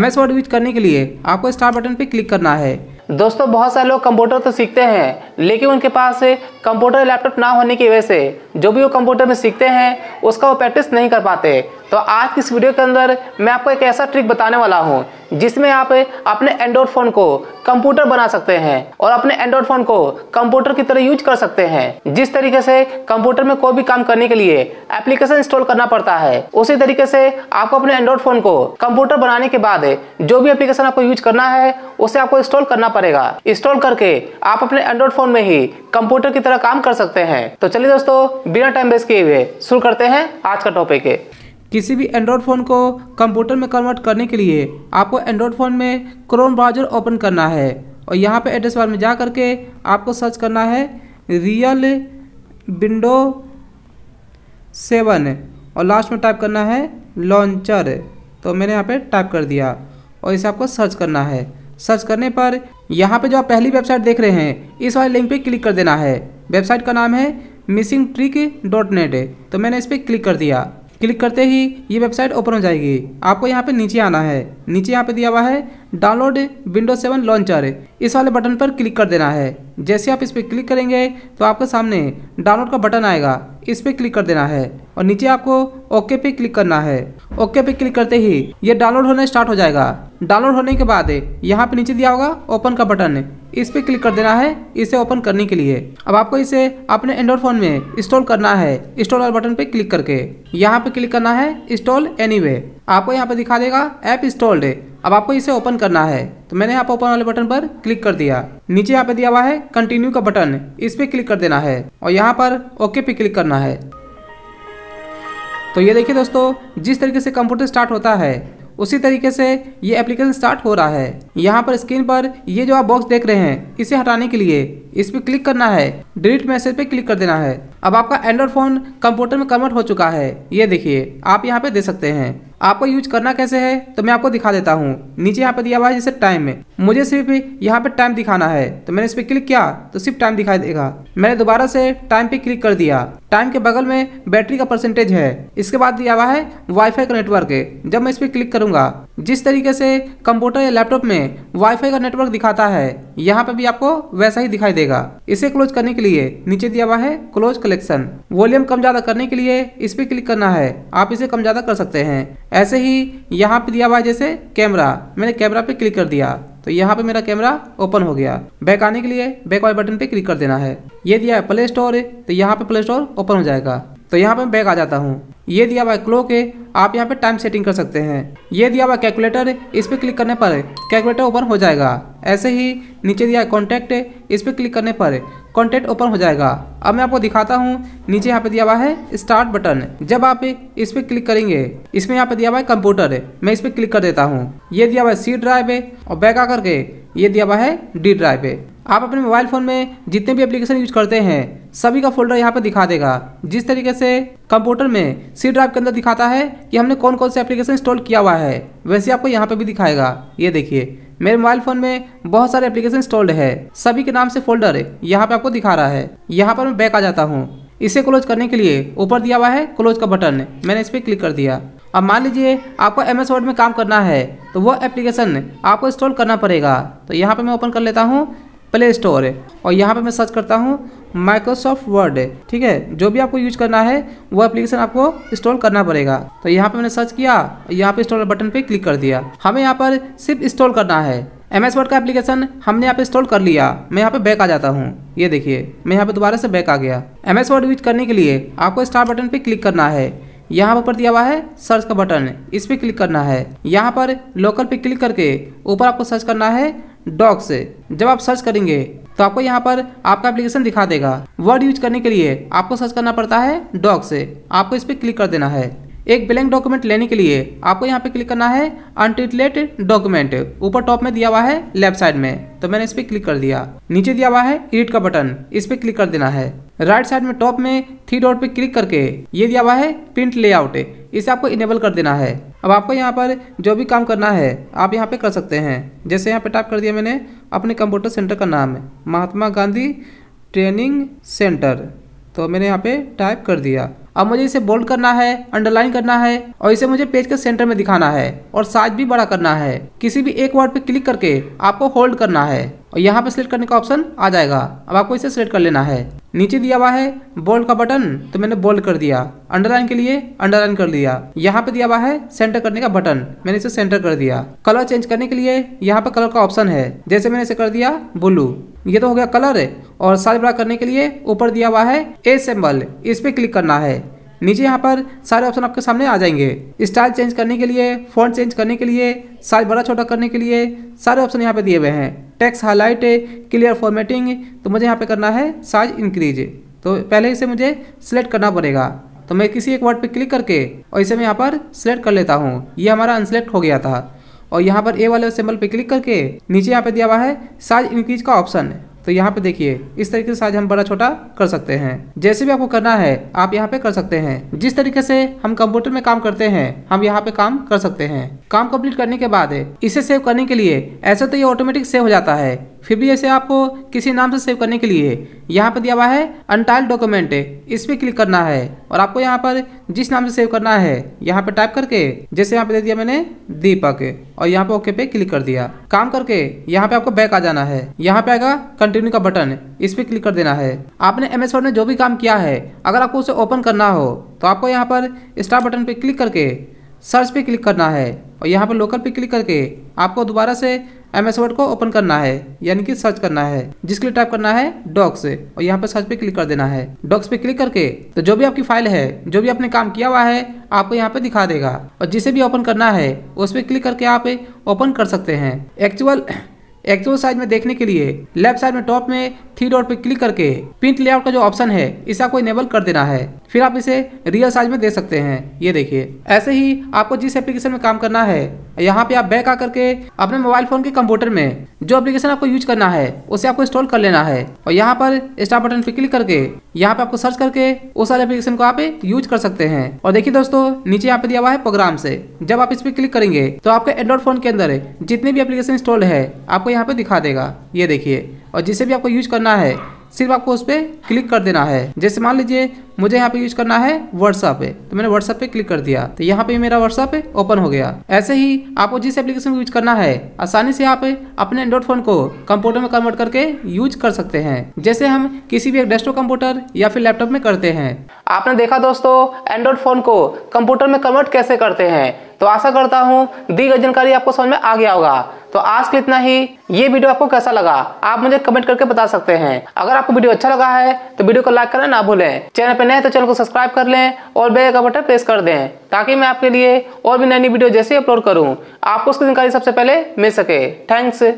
MS word use करने के लिए आपको स्टार बटन पे क्लिक करना है। दोस्तों बहुत सारे लोग कंप्यूटर तो सीखते हैं लेकिन उनके पास कंप्यूटर लैपटॉप ना होने की वजह से जो भी वो कंप्यूटर में सीखते हैं उसका वो प्रैक्टिस नहीं कर पाते। तो आज की इस वीडियो के अंदर मैं आपको एक ऐसा ट्रिक बताने वाला हूं जिसमें आप अपने एंड्रॉयड फ़ोन को कंप्यूटर बना सकते हैं और अपने एंड्रॉयड फ़ोन को कंप्यूटर की तरह यूज कर सकते हैं। जिस तरीके से कंप्यूटर में कोई भी काम करने के लिए एप्लीकेशन इंस्टॉल करना पड़ता है उसी तरीके से आपको अपने एंड्रॉयड फ़ोन को कंप्यूटर बनाने के बाद जो भी एप्लीकेशन आपको यूज करना है उसे आपको इंस्टॉल करना पड़ेगा। इंस्टॉल करके आप अपने एंड्रॉयड फ़ोन में ही कंप्यूटर की तरह काम कर सकते हैं। तो चलिए दोस्तों बिना टाइम वेस्ट किए हुए शुरू करते हैं आज का टॉपिक। किसी भी एंड्रॉयड फ़ोन को कंप्यूटर में कन्वर्ट करने के लिए आपको एंड्रॉयड फ़ोन में क्रोम ब्राउज़र ओपन करना है और यहाँ पे एड्रेस बार में जा करके आपको सर्च करना है रियल विंडो 7 और लास्ट में टाइप करना है लॉन्चर। तो मैंने यहाँ पे टाइप कर दिया और इसे आपको सर्च करना है। सर्च करने पर यहाँ पे जो आप पहली वेबसाइट देख रहे हैं इस वाले लिंक पर क्लिक कर देना है। वेबसाइट का नाम है missingtrick.net। तो मैंने इस पर क्लिक कर दिया। क्लिक करते ही ये वेबसाइट ओपन हो जाएगी। आपको यहाँ पे नीचे आना है। नीचे यहाँ पे दिया हुआ है डाउनलोड विंडोज 7 लॉन्चर, इस वाले बटन पर क्लिक कर देना है। जैसे आप इस पर क्लिक करेंगे तो आपके सामने डाउनलोड का बटन आएगा, इस पर क्लिक कर देना है और नीचे आपको ओके पे क्लिक करना है। ओके पे क्लिक करते ही ये डाउनलोड होना स्टार्ट हो जाएगा। डाउनलोड होने के बाद यहाँ पे नीचे दिया होगा ओपन का बटन, इस पे क्लिक कर देना है इसे ओपन करने के लिए। अब आपको इसे अपने एंड्रॉयड फ़ोन में इंस्टॉल करना है। इंस्टॉल वाले बटन पे क्लिक करके यहाँ पे क्लिक करना है इंस्टॉल एनीवे। आपको यहाँ पे दिखा देगा ऐप इंस्टॉल्ड। अब आपको इसे ओपन करना है। तो मैंने यहाँ पे ओपन वाले बटन पर क्लिक कर दिया। नीचे यहाँ पे दिया हुआ है कंटिन्यू का बटन, इस पे क्लिक कर देना है और यहाँ पर ओके पे क्लिक करना है। तो ये देखिए दोस्तों, जिस तरीके से कंप्यूटर स्टार्ट होता है उसी तरीके से ये एप्लीकेशन स्टार्ट हो रहा है। यहाँ पर स्क्रीन पर ये जो आप बॉक्स देख रहे हैं इसे हटाने के लिए इस पर क्लिक करना है, डिलीट मैसेज पे क्लिक कर देना है। अब आपका एंड्रॉयड फ़ोन कंप्यूटर में कन्वर्ट हो चुका है। ये देखिए आप यहाँ पे दे सकते हैं। आपको यूज करना कैसे है तो मैं आपको दिखा देता हूँ। नीचे यहाँ पे दिया हुआ है जैसे टाइम में, मुझे सिर्फ यहाँ पे टाइम दिखाना है। तो मैंने इस पर क्लिक किया तो सिर्फ टाइम दिखाई देगा। मैंने दोबारा से टाइम पे क्लिक कर दिया। टाइम के बगल में बैटरी का परसेंटेज है, इसके बाद दिया हुआ है वाईफाई का नेटवर्क। जब मैं इस पर क्लिक करूंगा, जिस तरीके से कंप्यूटर या लैपटॉप में वाईफाई का नेटवर्क दिखाता है यहाँ पे भी आपको वैसा ही दिखाई देगा। इसे क्लोज करने के लिए नीचे दिया हुआ है क्लोज कलेक्शन। वॉल्यूम कम ज्यादा करने के लिए इस पे क्लिक करना है, आप इसे कम ज्यादा कर सकते हैं। ऐसे ही यहाँ पे दिया हुआ है जैसे कैमरा, मैंने कैमरा पे क्लिक कर दिया तो यहाँ पे मेरा कैमरा ओपन हो गया। बैक आने के लिए बैक वाले बटन पे क्लिक कर देना है। ये दिया है प्ले स्टोर, तो यहाँ पे प्ले स्टोर ओपन हो जाएगा। तो यहाँ पे मैं बैक आ जाता हूँ। ये दिया हुआ है क्लॉक, आप यहाँ पे टाइम सेटिंग कर सकते हैं। ये दिया हुआ कैलकुलेटर, इस पर क्लिक करने पर कैलकुलेटर ओपन हो जाएगा। ऐसे ही नीचे दिया है कॉन्टैक्ट, इस पर क्लिक करने पर कॉन्टैक्ट ओपन हो जाएगा। अब मैं आपको दिखाता हूँ। नीचे यहाँ पे दिया हुआ है स्टार्ट बटन, जब आप इस पर क्लिक करेंगे इसमें यहाँ पे दिया हुआ है कंप्यूटर, मैं इस पर क्लिक कर देता हूँ। ये दिया हुआ है सी ड्राइव और बैक आकर के ये दिया हुआ है डी ड्राइव। आप अपने मोबाइल फ़ोन में जितने भी एप्लीकेशन यूज करते हैं सभी का फोल्डर यहाँ पे दिखा देगा। जिस तरीके से कंप्यूटर में सी ड्राइव के अंदर दिखाता है कि हमने कौन कौन से एप्लीकेशन इंस्टॉल किया हुआ है, वैसे आपको यहाँ पे भी दिखाएगा। ये देखिए मेरे मोबाइल फ़ोन में बहुत सारे एप्लीकेशन इंस्टॉल्ड है, सभी के नाम से फोल्डर यहाँ पे आपको दिखा रहा है। यहाँ पर मैं बैक आ जाता हूँ। इसे क्लोज करने के लिए ऊपर दिया हुआ है क्लोज का बटन, मैंने इस पर क्लिक कर दिया। अब मान लीजिए आपको MS वर्ड में काम करना है तो वो एप्लीकेशन आपको इंस्टॉल करना पड़ेगा। तो यहाँ पर मैं ओपन कर लेता हूँ प्ले स्टोर और यहाँ पे मैं सर्च करता हूँ माइक्रोसॉफ्ट वर्ड। ठीक है, जो भी आपको यूज करना है वो एप्लीकेशन आपको इंस्टॉल करना पड़ेगा। तो यहाँ पे मैंने सर्च किया, यहाँ पे इंस्टॉल बटन पे क्लिक कर दिया। हमें यहाँ पर सिर्फ इंस्टॉल करना है। MS वर्ड का एप्लीकेशन हमने यहाँ पे इंस्टॉल कर लिया। मैं यहाँ पे बैक आ जाता हूँ। ये देखिए मैं यहाँ पे दोबारा से बैक आ गया। MS वर्ड यूज करने के लिए आपको स्टार्ट बटन पे क्लिक करना है। यहाँ पर दिया हुआ है सर्च का बटन, इस पर क्लिक करना है। यहाँ पर लोकल पे क्लिक करके ऊपर आपको सर्च करना है डॉक से। जब आप सर्च करेंगे तो आपको यहाँ पर आपका एप्लीकेशन दिखा देगा। वर्ड यूज करने के लिए आपको सर्च करना पड़ता है डॉक से, आपको इस पर क्लिक कर देना है। एक ब्लैंक डॉक्यूमेंट लेने के लिए आपको यहाँ पे क्लिक करना है अनटाइटल्ड डॉक्यूमेंट, ऊपर टॉप में दिया हुआ है लेफ्ट साइड में। तो मैंने इस पर क्लिक कर दिया। नीचे दिया हुआ है एडिट का बटन, इस पर क्लिक कर देना है। राइट साइड में टॉप में 3 डॉट पे क्लिक करके ये दिया हुआ है प्रिंट लेआउट, इसे आपको इनेबल कर देना है। अब आपको यहाँ पर जो भी काम करना है आप यहाँ पे कर सकते हैं। जैसे यहाँ पे टाइप कर दिया मैंने अपने कंप्यूटर सेंटर का नाम, महात्मा गांधी ट्रेनिंग सेंटर। तो मैंने यहाँ पे टाइप कर दिया। अब मुझे इसे बोल्ड करना है, अंडरलाइन करना है और इसे मुझे पेज के सेंटर में दिखाना है और साइज भी बड़ा करना है। किसी भी एक वर्ड पे क्लिक करके आपको होल्ड करना है और यहाँ पे सिलेक्ट करने का ऑप्शन आ जाएगा। अब आपको इसे सिलेक्ट कर लेना है। नीचे दिया हुआ है बोल्ड का बटन, तो मैंने बोल्ड कर दिया। अंडरलाइन के लिए अंडरलाइन कर दिया। यहाँ पे दिया हुआ है सेंटर करने का बटन, मैंने इसे सेंटर कर दिया। कलर चेंज करने के लिए यहाँ पे कलर का ऑप्शन है, जैसे मैंने इसे कर दिया ब्लू। ये तो हो गया कलर। और साइज बड़ा करने के लिए ऊपर दिया हुआ है ए सिंबल, इस पे क्लिक करना है। नीचे यहाँ पर सारे ऑप्शन आपके सामने आ जाएंगे। स्टाइल चेंज करने के लिए, फॉन्ट चेंज करने के लिए, साइज बड़ा छोटा करने के लिए सारे ऑप्शन यहाँ पे दिए हुए हैं। टेक्स्ट हाईलाइट, क्लियर फॉर्मेटिंग, तो मुझे यहाँ पे करना है साइज इंक्रीज। तो पहले इसे मुझे सिलेक्ट करना पड़ेगा, तो मैं किसी एक वर्ड पर क्लिक करके और इसे मैं यहाँ पर सिलेक्ट कर लेता हूँ। ये हमारा अनसेलेक्ट हो गया था। और यहाँ पर ए वाले सिंबल पे क्लिक करके नीचे यहाँ पे दिया हुआ है साइज इंक्रीज का ऑप्शन। तो यहाँ पे देखिए इस तरीके से साइज हम बड़ा छोटा कर सकते हैं। जैसे भी आपको करना है आप यहाँ पे कर सकते हैं। जिस तरीके से हम कंप्यूटर में काम करते हैं हम यहाँ पे काम कर सकते हैं। काम कंप्लीट करने के बाद इसे सेव करने के लिए, ऐसे तो ये ऑटोमेटिक सेव हो जाता है, फिर भी ऐसे आपको किसी नाम से सेव करने के लिए यहाँ पे दिया हुआ है अनटाइल्ड डॉक्यूमेंट, इस पर क्लिक करना है। और आपको यहाँ पर जिस नाम से सेव करना है यहाँ पे टाइप करके, जैसे यहाँ पे दे दिया मैंने दीपक और यहाँ पे ओके पे क्लिक कर दिया। काम करके यहाँ पे आपको बैक आ जाना है। यहाँ पे आएगा कंटिन्यू का बटन, इस पर क्लिक कर देना है। आपने MS Word में जो भी काम किया है अगर आपको उसे ओपन करना हो तो आपको यहाँ पर स्टार बटन पे क्लिक करके सर्च पे क्लिक करना है और यहाँ पर लोकल पे क्लिक करके आपको दोबारा से MS Word को ओपन करना है, यानी कि सर्च करना है, जिसके लिए टाइप करना है डॉक्स और यहाँ पर सर्च पे क्लिक कर देना है। डॉक्स पे क्लिक करके तो जो भी आपकी फाइल है, जो भी आपने काम किया हुआ है आपको यहाँ पे दिखा देगा और जिसे भी ओपन करना है उस पर क्लिक करके आप ओपन कर सकते हैं। एक्चुअल साइज में देखने के लिए लेफ्ट साइड में टॉप में 3 डॉट पे क्लिक करके प्रिंट लेआउट का जो ऑप्शन है इसे आपको इनेबल कर देना है, फिर आप इसे रियल साइज में दे सकते हैं। ये देखिए ऐसे ही आपको जिस एप्लीकेशन में काम करना है यहाँ पे आप बैक आ करके अपने मोबाइल फोन के कंप्यूटर में जो एप्लीकेशन आपको यूज करना है उसे आपको इंस्टॉल कर लेना है और यहाँ पर स्टार बटन पे क्लिक करके यहाँ पे आपको सर्च करके उस वाले एप्लीकेशन को आप यूज कर सकते हैं। और देखिए दोस्तों नीचे यहाँ पे दिया हुआ है प्रोग्राम से, जब आप इस पे क्लिक करेंगे तो आपके एंड्रॉइड फोन के अंदर जितने भी एप्लीकेशन इंस्टॉल है आपको यहाँ पे दिखा देगा। ये देखिए और जिसे भी आपको यूज करना है सिर्फ आपको उस पर क्लिक कर देना है। जैसे मान लीजिए मुझे यहाँ पे यूज करना है WhatsApp पे, तो मैंने WhatsApp पे क्लिक कर दिया तो यहाँ पे मेरा WhatsApp ओपन हो गया। ऐसे ही आपको जिस एप्लीकेशन को यूज करना है आसानी से आप अपने एंड्रॉइड फोन को कंप्यूटर में कन्वर्ट करके यूज कर सकते हैं, जैसे हम किसी भी एक डेस्कटॉप कंप्यूटर या फिर लैपटॉप में करते हैं। आपने देखा दोस्तों एंड्रॉइड फोन को कंप्यूटर में कन्वर्ट कैसे करते हैं। तो आशा करता हूँ दी गई जानकारी आपको समझ में आ गया होगा। तो आज के इतना ही। ये वीडियो आपको कैसा लगा आप मुझे कमेंट करके बता सकते हैं। अगर आपको वीडियो अच्छा लगा है तो वीडियो को लाइक करना ना भूलें। चैनल पर नए तो चैनल को सब्सक्राइब कर लें और बेल का बटन प्रेस कर दें ताकि मैं आपके लिए और भी नई नई वीडियो जैसे अपलोड करूं आपको उसकी जानकारी सबसे पहले मिल सके। थैंक्स।